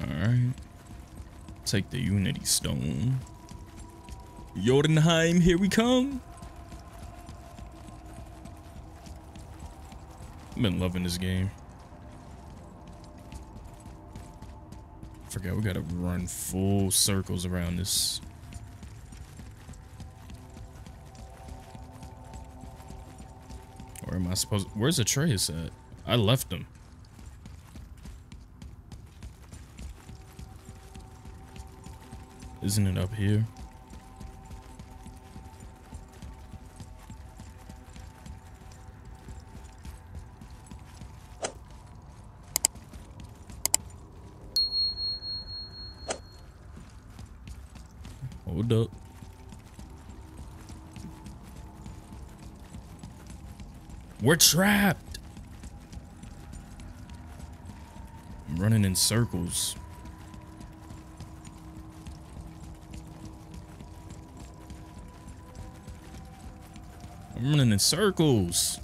Alright. Take the Unity Stone. Jotunheim, here we come. I've been loving this game. Forgot we gotta run full circles around this. Or am I supposed? Where's Atreus at? I left him. Isn't it up here? Hold up. We're trapped. I'm running in circles. I'm running in circles.